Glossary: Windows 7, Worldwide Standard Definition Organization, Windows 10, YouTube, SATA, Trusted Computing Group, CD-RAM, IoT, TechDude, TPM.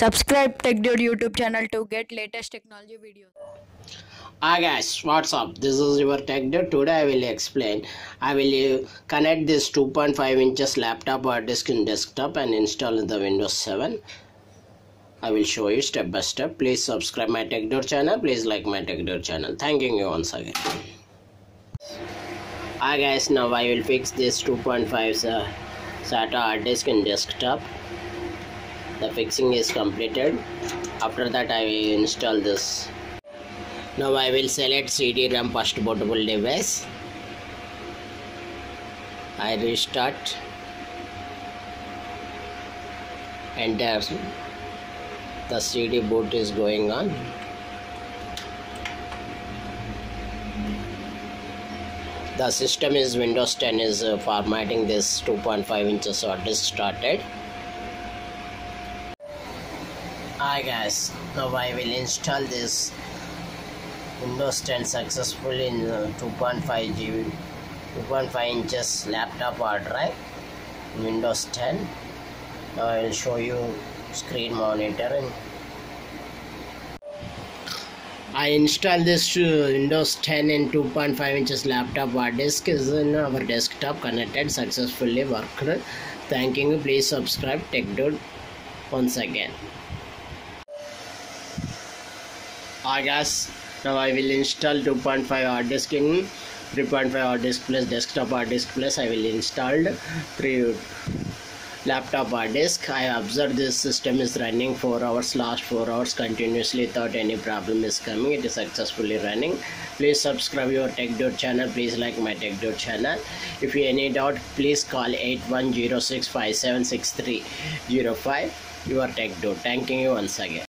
Subscribe TechDude YouTube channel to get latest technology videos. Hi guys, what's up? This is your TechDude. Today I will connect this 2.5 inches laptop or disk in desktop and install the Windows 7. I will show you step by step. Please subscribe my TechDude channel. Please like my TechDude channel. Thanking you once again. Hi guys, now I will fix this 2.5 SATA hard disk in desktop. The fixing is completed. After that I will install this. Now I will select CD-RAM first bootable device. I restart. Enter. The CD boot is going on. The system is Windows 10 is formatting this 2.5 inches hard disk started. Hi guys, now I will install this Windows 10 successfully in 2.5 inches laptop hard drive in Windows 10. Now I will show you screen monitoring. I installed this Windows 10 in 2.5 inches laptop hard disk is in our desktop connected successfully worked. Thanking you. Please subscribe TechDude once again. Hi guys, now I will install 2.5 hard disk in 3.5 hard disk plus desktop hard disk plus I will install 3 laptop hard disk. I observed this system is running 4 hours, last 4 hours continuously without any problem is coming. It is successfully running. Please subscribe your TechDude channel. Please like my TechDude channel. If you any doubt, please call 8106576305. Your TechDude. Thanking you once again.